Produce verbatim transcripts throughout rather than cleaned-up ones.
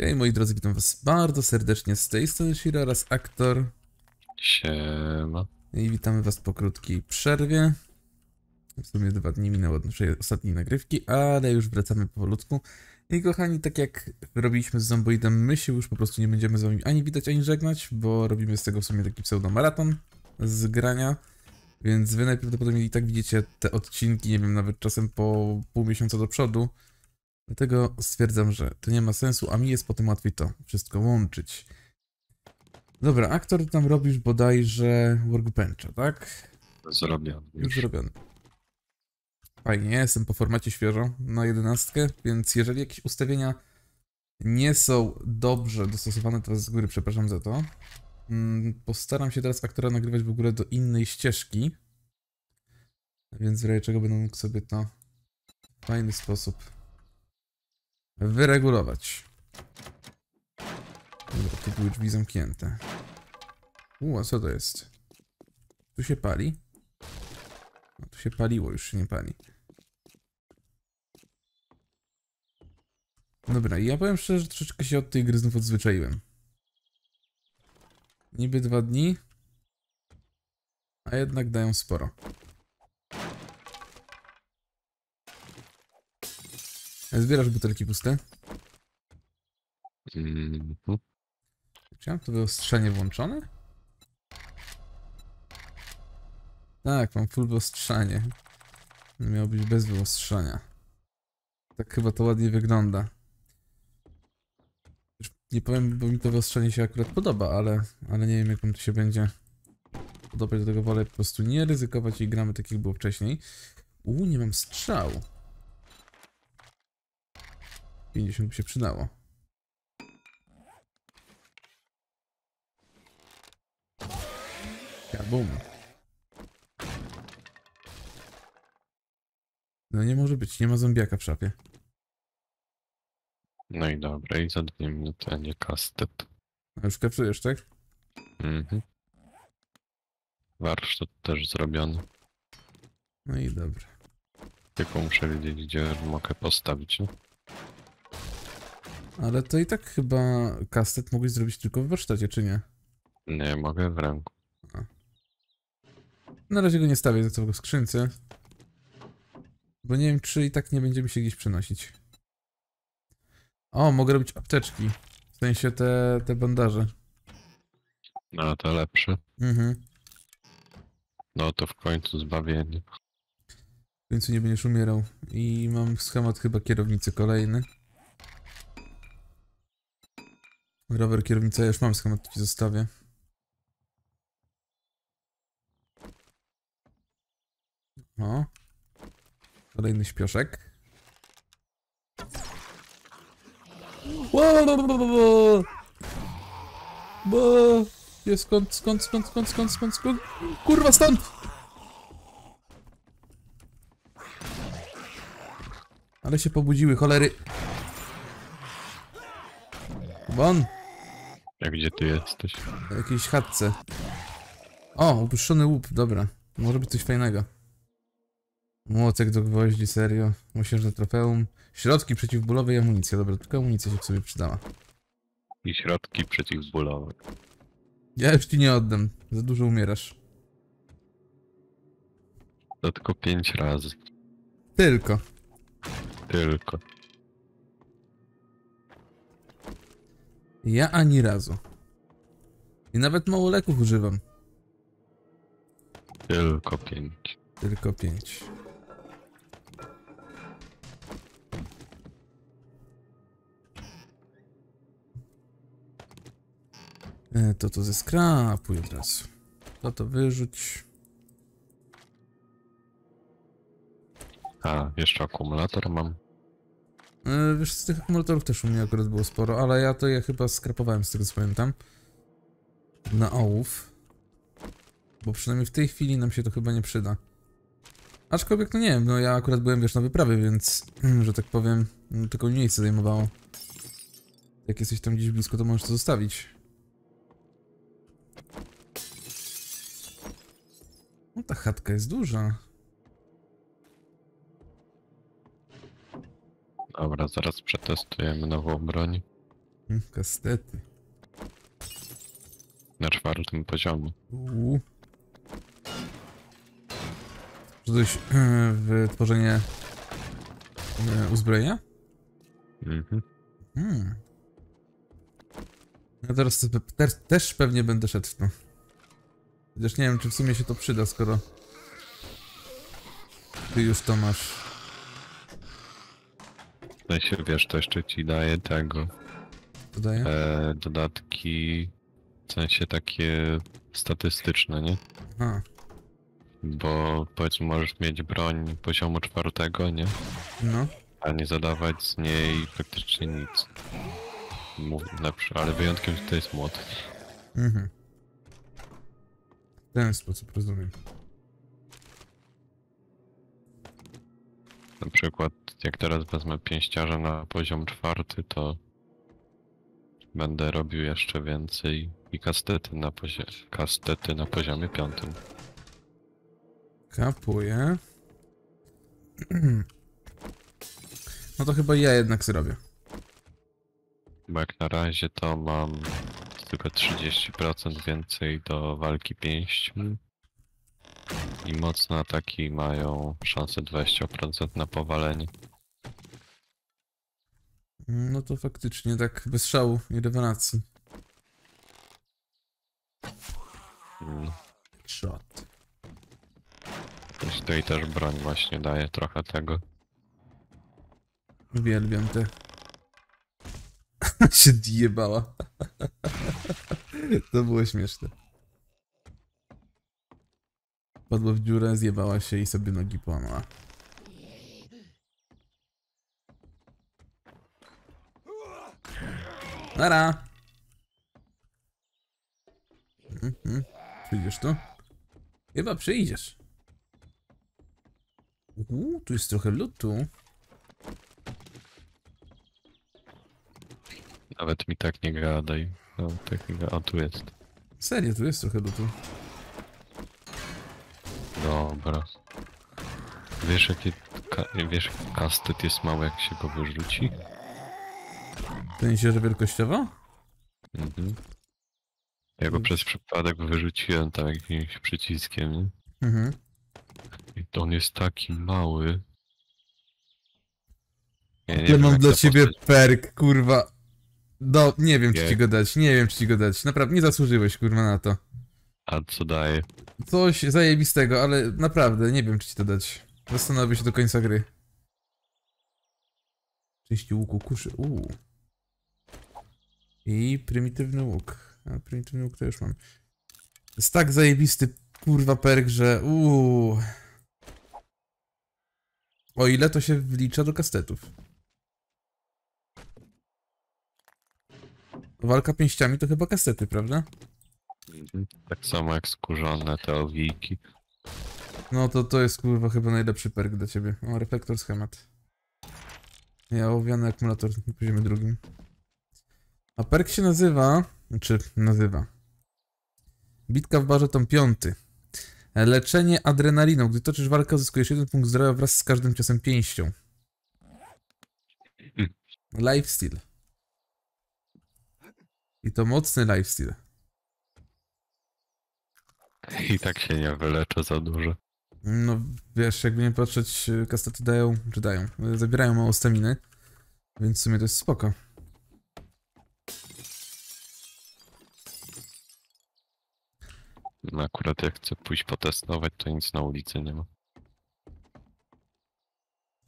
Okej, moi drodzy, witam was bardzo serdecznie z tej strony Shiro oraz aktor. Siema. I witamy was po krótkiej przerwie. W sumie dwa dni minęło od naszej ostatniej nagrywki, ale już wracamy powolutku. I kochani, tak jak robiliśmy z Zomboidem, my się już po prostu nie będziemy z wami ani witać, ani żegnać, bo robimy z tego w sumie taki pseudomaraton z grania. Więc wy najprawdopodobniej i tak widzicie te odcinki, nie wiem, nawet czasem po pół miesiąca do przodu. Dlatego stwierdzam, że to nie ma sensu, a mi jest potem łatwiej to wszystko łączyć. Dobra, aktor tam robisz bodajże workbencha, tak? Zrobiony już. Zrobiony. Fajnie, jestem po formacie świeżo na jedenastkę, więc jeżeli jakieś ustawienia nie są dobrze dostosowane, to z góry przepraszam za to. Postaram się teraz aktora nagrywać w ogóle do innej ścieżki. Więc w razie czego będę mógł sobie to w fajny sposób wyregulować. Dobra, tu były drzwi zamknięte. U, a co to jest? Tu się pali? No, tu się paliło, już się nie pali. Dobra, ja powiem szczerze, że troszeczkę się od tej gry znów odzwyczaiłem. Niby dwa dni, a jednak dają sporo. Zbierasz butelki puste? Mm -hmm. Czy ja mam to wyostrzenie włączone? Tak, mam full wyostrzenie. Miało być bez wyostrzenia. Tak chyba to ładnie wygląda. Nie powiem, bo mi to wyostrzenie się akurat podoba, ale, ale nie wiem, jak mi to się będzie podobać, do tego wolę po prostu nie ryzykować i gramy tak, jak było wcześniej. Uuu, nie mam strzału. pięćdziesiąt by się przydało. Kabum. No nie może być, nie ma zombiaka w szafie. No i dobra, i za dwie minuty, a nie kastet. A już kapsujesz, tak? Mhm. Warsztat też zrobiony. No i dobra. Tylko muszę wiedzieć, gdzie mogę postawić, nie? Ale to i tak chyba kastet mogłeś zrobić tylko w warsztacie, czy nie? Nie, mogę w ręku. A. Na razie go nie stawię, za co w skrzynce. Bo nie wiem, czy i tak nie będziemy się gdzieś przenosić. O, mogę robić apteczki. W sensie te, te bandaże. No to lepsze. Mhm. No to w końcu zbawienie. W końcu nie będziesz umierał. I mam schemat chyba kierownicy kolejny. Rower, kierownica, ja już mam schemat, ci zostawię. O. Kolejny śpioszek. Wow, wow, wow, wow, wow. Skąd, skąd, skąd, skąd, skąd, skąd, skąd? Kurwa, stąd! Ale się pobudziły, cholery. Bon. Jak gdzie ty jesteś? W jakiejś chatce. O, upuszczony łup, dobra. Może być coś fajnego. Młotek do gwoździ, serio. Mosiężne trofeum. Środki przeciwbólowe i amunicja. Dobra, tylko amunicja się w sobie przydała. I środki przeciwbólowe. Ja już ci nie oddam. Za dużo umierasz. To tylko pięć razy. Tylko. Tylko. Ja ani razu. I nawet mało leków używam. Tylko pięć. Tylko pięć. To to ze skrapuj od razu. To to wyrzuć. A, jeszcze akumulator mam. Yy, wiesz, z tych akumulatorów też u mnie akurat było sporo, ale ja to ja chyba skrapowałem, z tego co pamiętam. Na ołów. Bo przynajmniej w tej chwili nam się to chyba nie przyda. Aczkolwiek, no nie wiem, no ja akurat byłem, wiesz, na wyprawie, więc, że tak powiem, no, tylko mi miejsce zajmowało. Jak jesteś tam gdzieś blisko, to możesz to zostawić. No ta chatka jest duża. Dobra, zaraz przetestujemy nową broń. Hmm, kastety. Na czwartym poziomie. Uuu. Coś w tworzenie uzbrojenia? Mhm. Hmm. Ja teraz też, też pewnie będę szedł w to. Chociaż nie wiem, czy w sumie się to przyda, skoro ty już to masz. No się wiesz, to jeszcze ci daje tego. To daje? E, dodatki w sensie takie statystyczne, nie? Aha. Bo powiedzmy możesz mieć broń poziomu czwartego, nie? No. A nie zadawać z niej praktycznie nic. Lepsze, ale wyjątkiem to jest młot. Mhm. W ten sposób rozumiem. Na przykład jak teraz wezmę pięściarza na poziom czwarty, to będę robił jeszcze więcej i kastety na, pozi kastety na poziomie piątym. Kapuję. No to chyba ja jednak zrobię. Bo jak na razie to mam tylko trzydzieści procent więcej do walki pięścią. I mocne ataki mają szansę dwadzieścia procent na powalenie. No to faktycznie tak bez szału i rewelacji. Hmm. Shot. Tutaj też broń właśnie daje trochę tego. Uwielbiam te. się djebała. To było śmieszne. Padła w dziurę, zjebała się i sobie nogi połamała. Nara! Mhm. Przyjdziesz tu? Chyba przyjdziesz. Uuu, tu jest trochę lutu. Nawet mi tak nie gadaj. No, tak nie gadaj. A tu jest. Serio, tu jest trochę lutu. Dobra. Wiesz jakie... Ka wiesz kastet jest mały jak się go wyrzuci? W sensie, że wielkościowo? Mhm. Ja go mhm. przez przypadek wyrzuciłem tam jakimś przyciskiem, nie? Mhm. I to on jest taki mały. Ja nie wiem, mam dla ciebie postać. Perk, kurwa. No, nie wiem czy ci go dać, nie wiem czy ci go dać. Naprawdę, nie zasłużyłeś, kurwa, na to. A co daje? Coś zajebistego, ale naprawdę, nie wiem czy ci to dać. Zastanowię się do końca gry. Części łuku kuszy, uuu. I prymitywny łuk. A prymitywny łuk to już mam. Jest tak zajebisty, kurwa, perk, że uuu. O ile to się wlicza do kastetów. Walka pięściami to chyba kasety, prawda? Tak samo jak skurzone te owijki. No to to jest kurwa chyba najlepszy perk dla ciebie. O, reflektor schemat. Ja owiany akumulator na poziomie drugim. A perk się nazywa... Znaczy, nazywa. Bitka w barze tom piąty. Leczenie adrenaliną. Gdy toczysz walkę, zyskujesz jeden punkt zdrowia wraz z każdym ciosem pięścią. Lifesteal. I to mocny lifesteal. I tak się nie wyleczę za dużo. No wiesz, jakby nie patrzeć, kastety dają, czy dają, zabierają mało staminy. Więc w sumie to jest spoko. No akurat jak chcę pójść potestować, to nic na ulicy nie ma.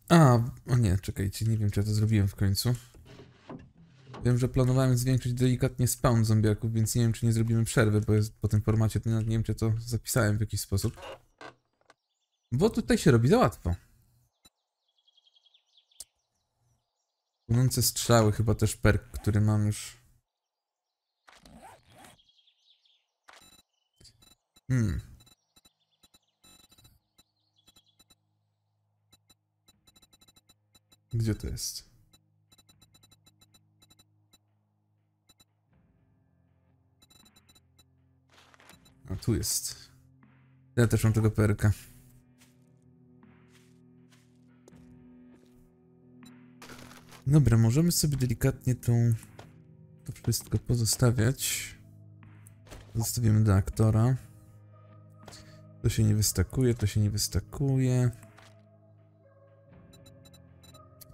A, o nie, czekajcie, nie wiem czy ja to zrobiłem w końcu. Wiem, że planowałem zwiększyć delikatnie spawn zombiaków, więc nie wiem, czy nie zrobimy przerwy, bo jest po tym formacie, to nie wiem, czy to zapisałem w jakiś sposób. Bo tutaj się robi za łatwo. Płynące strzały, chyba też perk, który mam już. Hmm. Gdzie to jest? A tu jest. Ja też mam tego perka. Dobra, możemy sobie delikatnie tą to wszystko pozostawiać. Zostawimy dla aktora. To się nie wystakuje, to się nie wystakuje.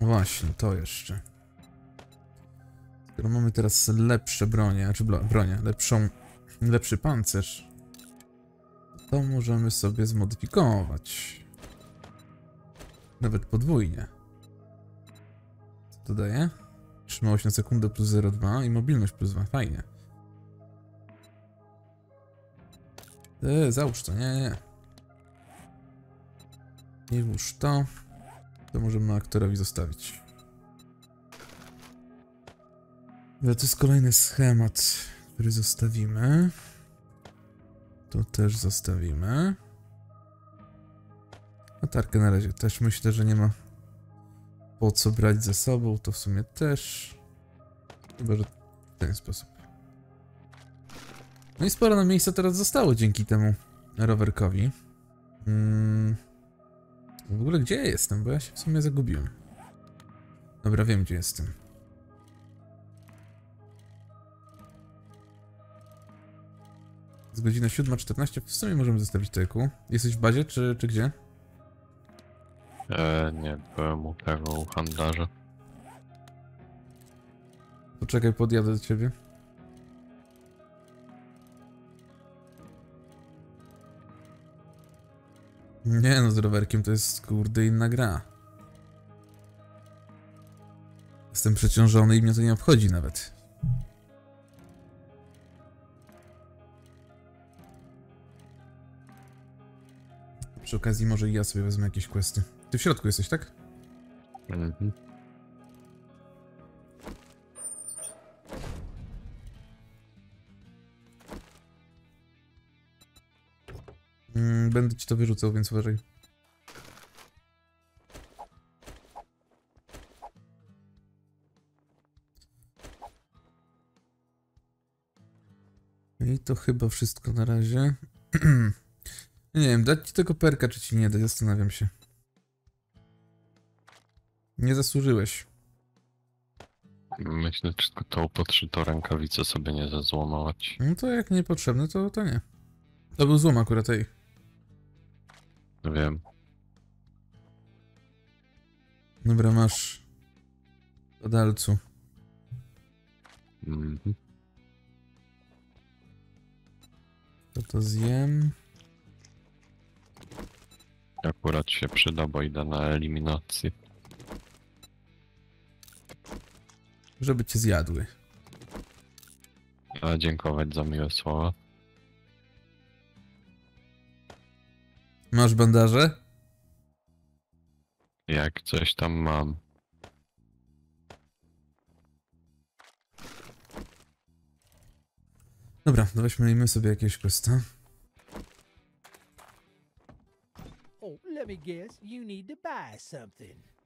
Właśnie, to jeszcze. Skoro mamy teraz lepsze bronie, czy bronie, lepszą, lepszy pancerz, to możemy sobie zmodyfikować. Nawet podwójnie. Co to daje? Trzymałość na sekundę plus zero przecinek dwa i mobilność plus dwa. Fajnie. Ty, załóż to, nie, nie. Nie włóż to. To możemy aktorowi zostawić. Ale to jest kolejny schemat, który zostawimy. To też zostawimy. Latarkę na razie też myślę, że nie ma po co brać ze sobą. To w sumie też. Chyba, że w ten sposób. No i sporo nam miejsca teraz zostało dzięki temu rowerkowi. Hmm. W ogóle gdzie ja jestem? Bo ja się w sumie zagubiłem. Dobra, wiem gdzie jestem. Jest godzina siódma czternaście. W sumie możemy zostawić tyku. Jesteś w bazie czy, czy gdzie? Eee, nie, byłem u tego u handlarza. Poczekaj, podjadę do ciebie. Nie no, z rowerkiem to jest kurde inna gra. Jestem przeciążony i mnie to nie obchodzi nawet. Przy okazji może i ja sobie wezmę jakieś questy. Ty w środku jesteś, tak? Mhm. Będę ci to wyrzucał, więc uważaj. I to chyba wszystko na razie. Nie wiem, dać ci tego perka, czy ci nie dać, zastanawiam się. Nie zasłużyłeś. Myślę, czy to podszytą rękawicę sobie nie zazłomować. No to jak niepotrzebny, to, to nie. To był złom akurat tej. Wiem. Dobra, masz do dalcu. Mm-hmm. To to zjem. Akurat się przyda, bo idę na eliminację. Żeby cię zjadły. A dziękować za miłe słowa. Masz bandaże? Jak coś tam mam. Dobra, no weźmy my sobie jakiegoś questa.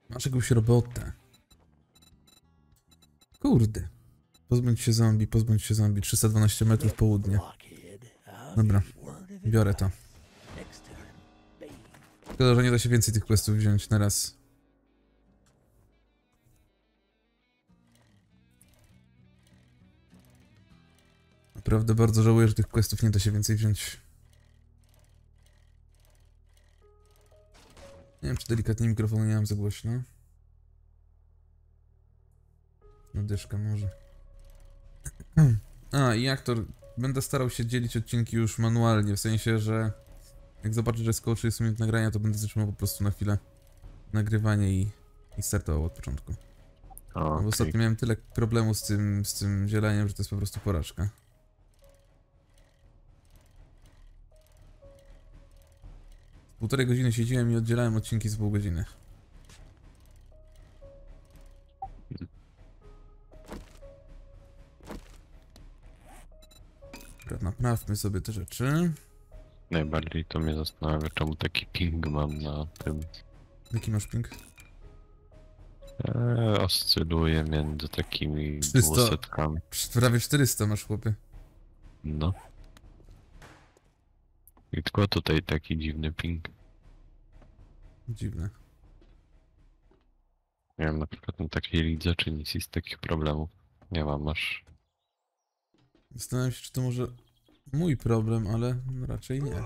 Masz jakąś robotę. Kurde. Pozbądź się zombie, pozbądź się zombie. trzysta dwanaście metrów południe. Dobra, biorę to. Szkoda, że nie da się więcej tych questów wziąć na raz. Naprawdę bardzo żałuję, że tych questów nie da się więcej wziąć. Nie wiem, czy delikatnie mikrofonu nie mam za głośno. Nadyszka może. A, i aktor. Będę starał się dzielić odcinki już manualnie, w sensie, że... Jak zobaczę, że skończy jest minut nagrania, to będę zatrzymał po prostu na chwilę nagrywanie i, i startował od początku. Okay. Bo ostatnio miałem tyle problemu z tym, z tym zieleniem, że to jest po prostu porażka. Półtorej godziny siedziałem i oddzielałem odcinki z pół godziny. Naprawmy sobie te rzeczy. Najbardziej to mnie zastanawia, czemu taki ping mam na tym. Jaki masz ping? Eee, oscyluję między takimi dwusetkami. Prawie czterysta masz, chłopie. No. I tylko tutaj taki dziwny ping. Dziwne. Nie wiem, na przykład na takiej lidze czy nic z takich problemów. Nie mam, masz. Zastanawiam się, czy to może mój problem, ale raczej nie.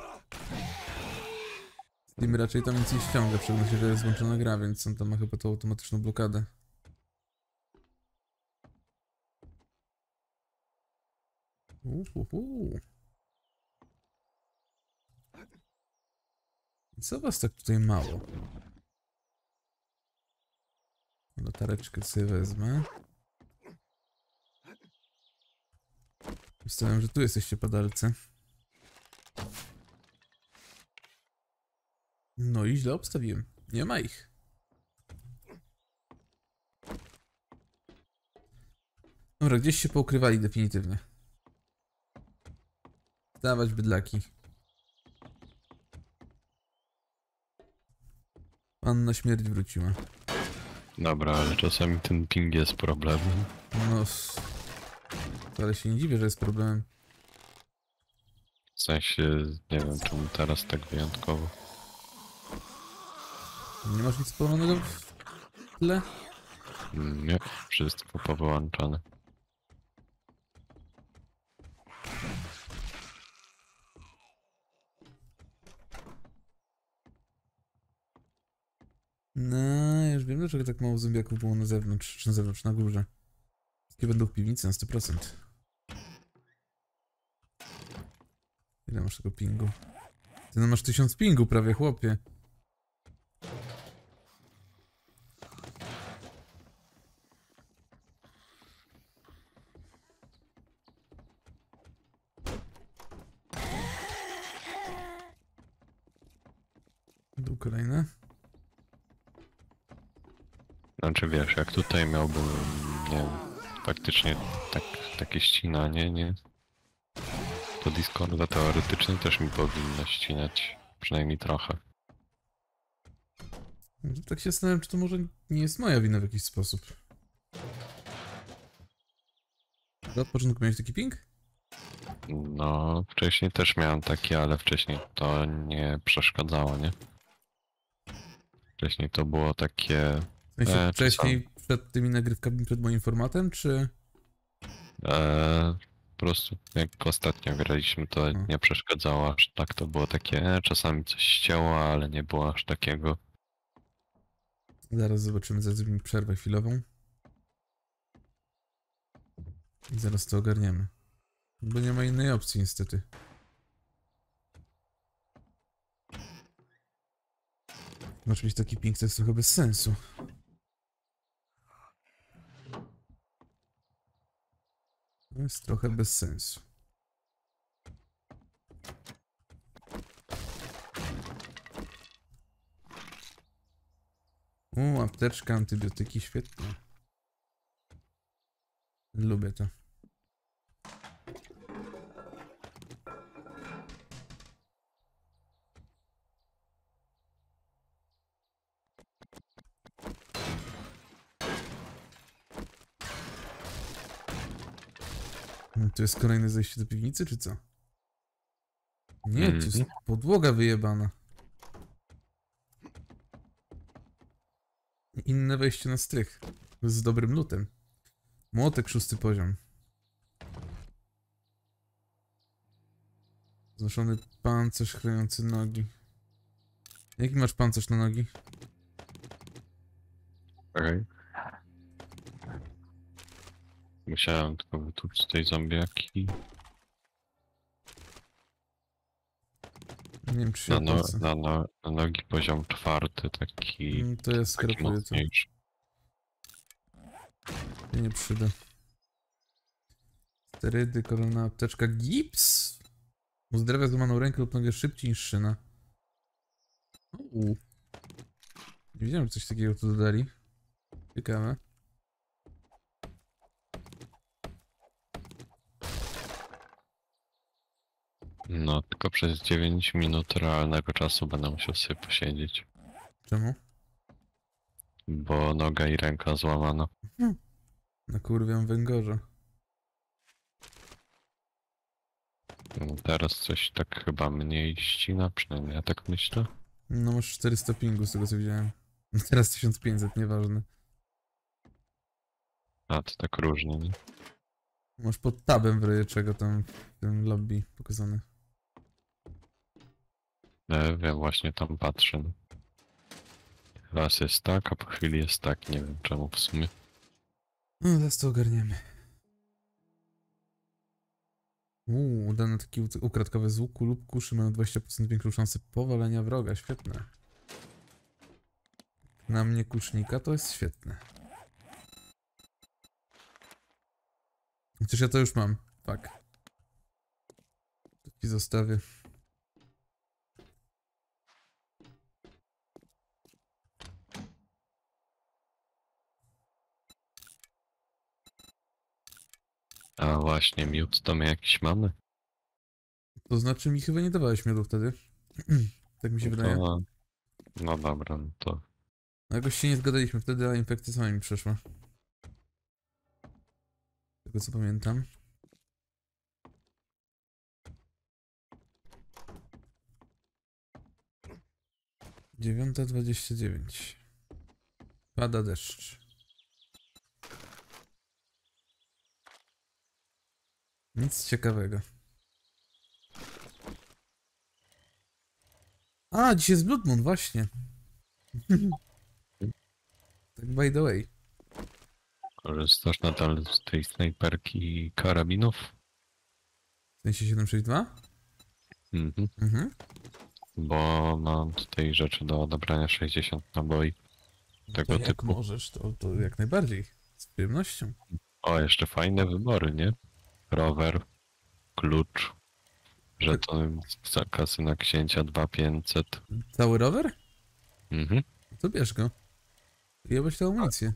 I my raczej tam nic nie ściąga, w szczególności, że jest włączona gra, więc on tam ma chyba tą automatyczną blokadę. Uhuhu. Co was tak tutaj mało? Latareczkę sobie wezmę. Myślałem, że tu jesteście padalcy. No i źle obstawiłem. Nie ma ich. Dobra, gdzieś się poukrywali definitywnie. Dawać bydlaki. Panna śmierć wróciła. Dobra, ale czasami ten ping jest problemem. No, ale się nie dziwię, że jest problemem. W sensie, nie wiem czemu teraz tak wyjątkowo. Nie masz nic powołanego w tle? Nie, wszystko powyłączane. No, ja już wiem, dlaczego tak mało zombiaków było na zewnątrz, czy na zewnątrz, na górze. Wszystkie będą w piwnicy na sto procent. Ile masz tego pingu? Ty no masz tysiąc pingu prawie, chłopie. Dół kolejny. Znaczy wiesz, jak tutaj miałbym, nie wiem, faktycznie tak, takie ścinanie, nie? To Discorda teoretycznie też mi powinno ścinać, przynajmniej trochę. Tak się zastanawiam, czy to może nie jest moja wina w jakiś sposób. Od początku miałeś taki ping? No, wcześniej też miałem taki, ale wcześniej to nie przeszkadzało, nie? Wcześniej to było takie... E, wcześniej czasami. Przed tymi nagrywkami, przed moim formatem, czy...? Eee, po prostu jak ostatnio graliśmy, to no. Nie przeszkadzało aż tak, to było takie, e, czasami coś ścięło, ale nie było aż takiego. Zaraz zobaczymy, zrobimy przerwę chwilową. I zaraz to ogarniemy. Bo nie ma innej opcji niestety. Oczywiście taki ping to jest trochę bez sensu. To jest trochę bez sensu. U, apteczka, antybiotyki, świetnie. Lubię to. To jest kolejne zejście do piwnicy, czy co? Nie, mm. to jest podłoga wyjebana. Inne wejście na strych. Z dobrym lutem. Młotek szósty poziom. Znoszony pancerz chlejący nogi. Jaki masz pancerz na nogi? Okay. Musiałem tylko wytłuc tej zombiaki. Nie wiem, czy się na, no, na, no, na nogi poziom czwarty, taki. No to jest taki mocniejszy. To nie przyda. Sterydy, kolana, apteczka, gips! Uzdrawia złamaną rękę lub nogę szybciej niż szyna. Uuu. Nie wiedziałem, że coś takiego tu dodali. Ciekawe. No, tylko przez dziewięć minut realnego czasu będę musiał sobie posiedzieć. Czemu? Bo noga i ręka złamano. Hmm. No kurwiam węgorza. No, teraz coś tak chyba mniej ścina, przynajmniej ja tak myślę. No masz czterysta pingu z tego co widziałem. Teraz tysiąc pięćset, nieważne. A, to tak różnie, nie? Masz pod tabem w razie czego tam w tym lobby pokazane. E, ja właśnie tam patrzę. Raz jest tak, a po chwili jest tak. Nie wiem czemu w sumie. No teraz to ogarniemy. Uuu, udane taki ukradkowe z łuku lub kuszy mają dwadzieścia procent większą szansę powalenia wroga. Świetne. Na mnie kucznika to jest świetne. Chociaż ja to już mam. Tak. Taki zostawię. A właśnie, miód to my jakiś mamy? To znaczy mi chyba nie dawałeś miodu wtedy. Tak mi się wydaje. No, no dobra, no to... No jakoś się nie zgadaliśmy wtedy, a infekcja sama mi przeszła. Z tego co pamiętam. dziewiąta dwadzieścia dziewięć. Pada deszcz. Nic ciekawego. A, dzisiaj jest Blood Moon, właśnie. Tak by the way. Korzystasz nadal z tej snajperki i karabinów? W sensie siedem sześć dwa? Mhm. Mhm. Bo mam tutaj rzeczy do odebrania sześćdziesiąt naboi. Tego to jak typu. Możesz, to, to jak najbardziej. Z przyjemnością. O, jeszcze fajne wybory, nie? Rower, klucz, żeton za kasy na księcia dwa tysiące pięćset. Cały rower? Mhm. To bierz go. Ja byś tą amunicję.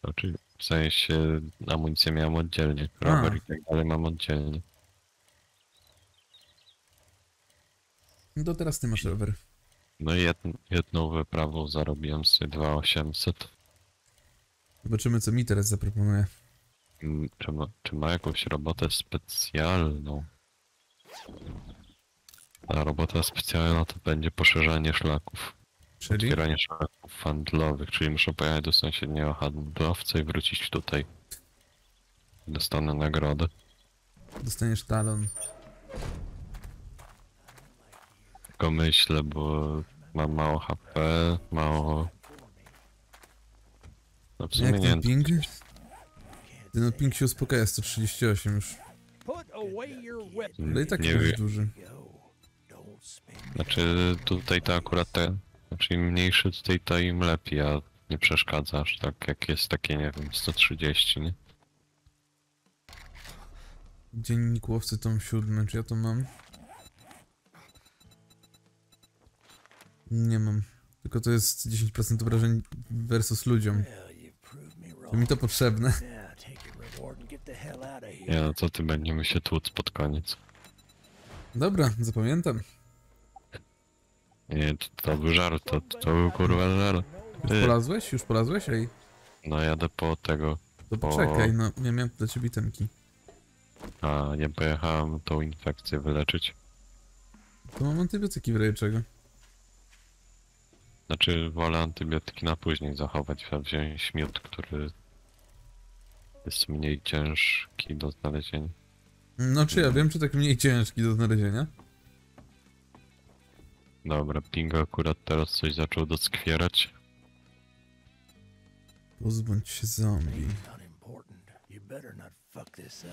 To, czyli w sensie amunicję miałem oddzielnie, rower A. i tak dalej mam oddzielnie. No to teraz ty masz rower. No i jedną, jedną wyprawą zarobiłem sobie dwa tysiące osiemset. Zobaczymy co mi teraz zaproponuje. Czy ma, czy ma jakąś robotę specjalną? Ta robota specjalna to będzie poszerzanie szlaków. Czyli? Otwieranie szlaków handlowych, czyli muszę pojechać do sąsiedniego handlowca i wrócić tutaj. Dostanę nagrodę. Dostaniesz talon. Tylko myślę, bo mam mało H P, mało... No w sumie nie wiem. Ten ping się uspokaja, sto trzydzieści osiem już. Ale i tak nie jest duży. Znaczy tutaj to akurat ten, znaczy im mniejszy tutaj to im lepiej, a nie przeszkadza aż tak jak jest takie, nie wiem, sto trzydzieści, nie? Dziennik łowcy tom siódmy, czy ja to mam? Nie mam, tylko to jest dziesięć procent obrażeń versus ludziom. To mi to potrzebne. Ja, no co ty, będziemy się tłuc pod koniec. Dobra, zapamiętam. Nie, to, to był żart, to, to był kurwa żart. Już polazłeś? Już polazłeś? Ej. No jadę po tego... To po... poczekaj, no ja miałem dla ciebie itemki. A, ja pojechałem tą infekcję wyleczyć. To mam antybiotyki w razie czego. Znaczy wolę antybiotyki na później zachować, a wziąć miód, który... jest mniej ciężki do znalezienia. No czy ja wiem, czy tak mniej ciężki do znalezienia? Dobra, ping akurat teraz coś zaczął doskwierać. Pozbądź się zombie.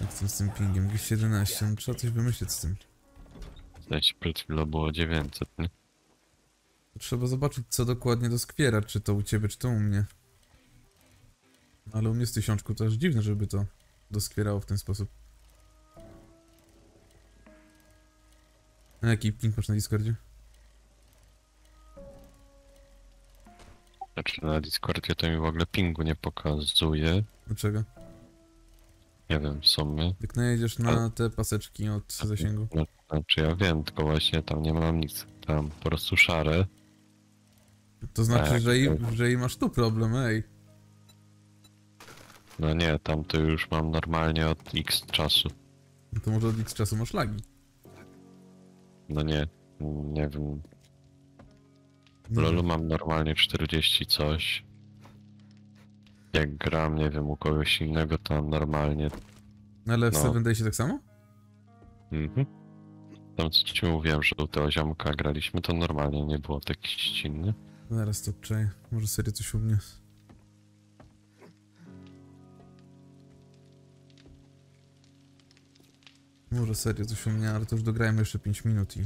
Jak to z tym pingiem? dwieście jedenaście, no, trzeba coś wymyślić z tym. Znaczy przed chwilą było dziewięćset, nie? To trzeba zobaczyć co dokładnie doskwiera, czy to u ciebie, czy to u mnie. Ale u mnie z tysiączku to aż dziwne, żeby to doskwierało w ten sposób. A jaki ping masz na Discordzie? Znaczy na Discordzie to mi w ogóle pingu nie pokazuje. Dlaczego? Nie wiem, w sumie. Jak najedziesz na A... te paseczki od zasięgu. Znaczy ja wiem, tylko właśnie tam nie mam nic. Tam po prostu szare. To znaczy, tak, że, i, że i masz tu problem, ej. No nie, tam to już mam normalnie od X czasu. No to może od X czasu masz lagi? No nie, nie wiem. W LoLu mam normalnie czterdzieści coś. Jak gram, nie wiem, u kogoś innego, to mam normalnie Ale w no. siedem Daysie tak samo? Mhm. Tam co ci mówiłem, że u tego ziomka graliśmy, to normalnie nie było tak ścinne. Zaraz to obczaję. Może serio coś u mnie. Może serio coś u mnie, ale to już dograjmy jeszcze pięć minut i...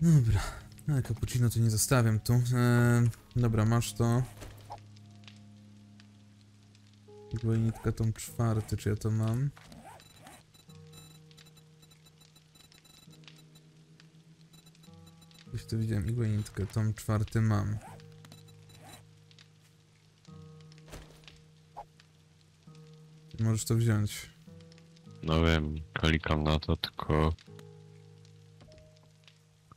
Dobra, ale cappuccino to nie zostawiam tu. Eee, dobra, masz to. Dwojnitka tą czwarty, czy ja to mam? Gdzieś to widziałem, igłę i nitkę, tom czwarty mam. Możesz to wziąć. No wiem, klikam na to, tylko...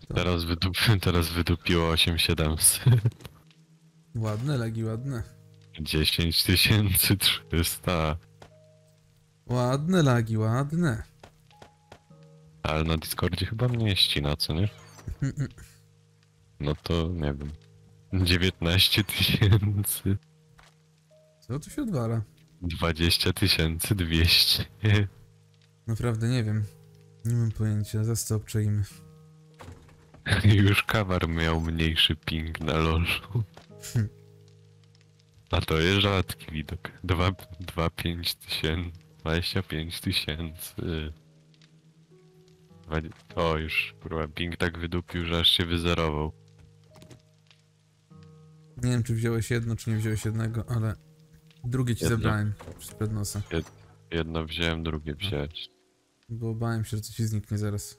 To. Teraz, wydup... Teraz wydupiło osiem tysięcy siedemset. Ładne lagi, ładne. dziesięć tysięcy trzysta. Ładne lagi, ładne. Ale na Discordzie chyba mnie ścina, co nie? No to nie wiem. dziewiętnaście tysięcy. Co tu się odwala? dwadzieścia tysięcy dwieście. Naprawdę nie wiem. Nie mam pojęcia, zaraz to obczajmy. Już Kamar miał mniejszy ping na lożu. A to jest rzadki widok. dwa, dwa, pięć tysięcy. dwadzieścia pięć tysięcy. O, już kurwa, ping tak wydupił, że aż się wyzerował. Nie wiem, czy wziąłeś jedno, czy nie wziąłeś jednego, ale... Drugie ci jedno zebrałem, przed nosa. Jed, jedno wziąłem, drugie wziąć. Bo obawiam się, że coś ci zniknie zaraz.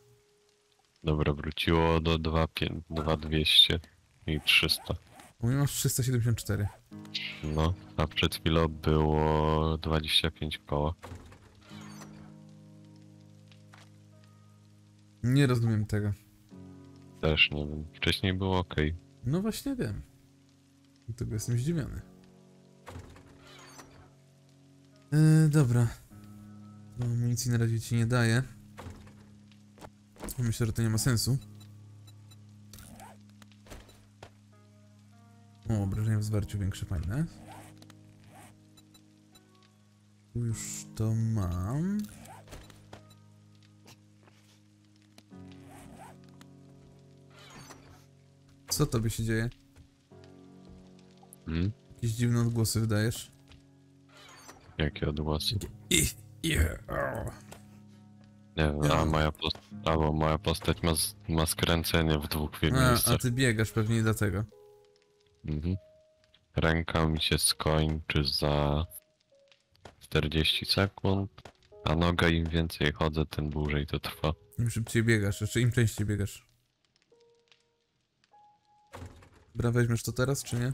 Dobra, wróciło do dwa tysiące dwieście i trzysta. U mnie masz trzysta siedemdziesiąt cztery. No, a przed chwilą było dwadzieścia pięć koła. Nie rozumiem tego. Też nie wiem. Wcześniej było ok. No właśnie wiem. Dlatego jestem zdziwiony. Yy, dobra. Bo amunicji na razie ci nie daję. Myślę, że to nie ma sensu. O, obrażenia w zwarciu większe, fajne. Tu już to mam. Co tobie się dzieje? Hmm? Jakieś dziwne odgłosy wydajesz? Jakie odgłosy? I, i, nie wiem, a moja, post albo moja postać ma, ma skręcenie w dwóch miejscach. A ty biegasz pewnie dlatego. Mhm. Ręka mi się skończy za czterdzieści sekund, a noga im więcej chodzę, tym dłużej to trwa. Im szybciej biegasz, jeszcze im częściej biegasz. Dobra, weźmiesz to teraz, czy nie?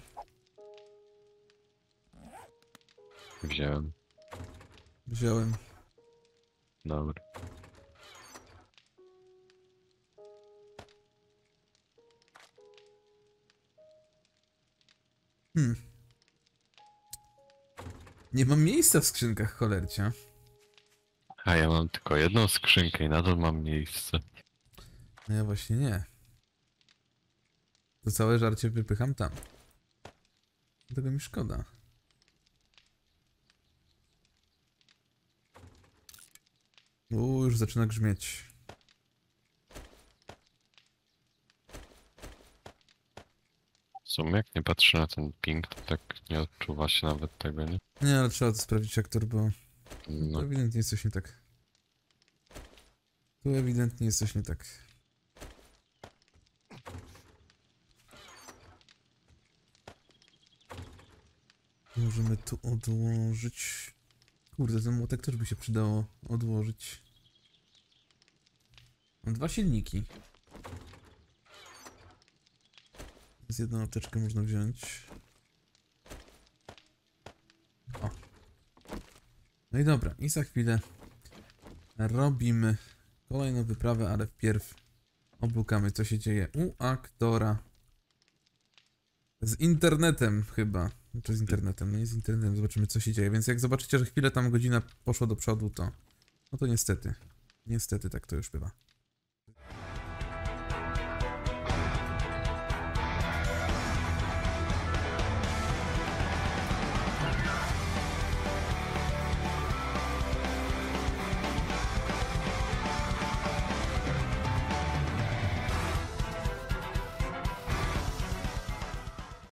Wziąłem. Wziąłem. Dobra. Hmm. Nie mam miejsca w skrzynkach, cholercia. A ja mam tylko jedną skrzynkę i nadal mam miejsce. No ja właśnie nie. To całe żarcie wypycham tam. Tego mi szkoda. Uuu, już zaczyna grzmieć. W sumie jak nie patrzę na ten ping, to tak nie odczuwa się nawet tego, nie? Nie, ale trzeba to sprawdzić, jak to było. No. Tu ewidentnie jest coś nie tak. Tu ewidentnie jest coś nie tak. Możemy tu odłożyć... Kurde, ten młotek też by się przydało odłożyć. Mam dwa silniki. Z jedną apteczkę można wziąć. O. No i dobra, i za chwilę robimy kolejną wyprawę, ale wpierw oblukamy, co się dzieje u aktora. Z internetem chyba. Znaczy z internetem, no nie z internetem, zobaczymy, co się dzieje. Więc jak zobaczycie, że chwilę tam godzina poszła do przodu, to... No to niestety. Niestety tak to już bywa.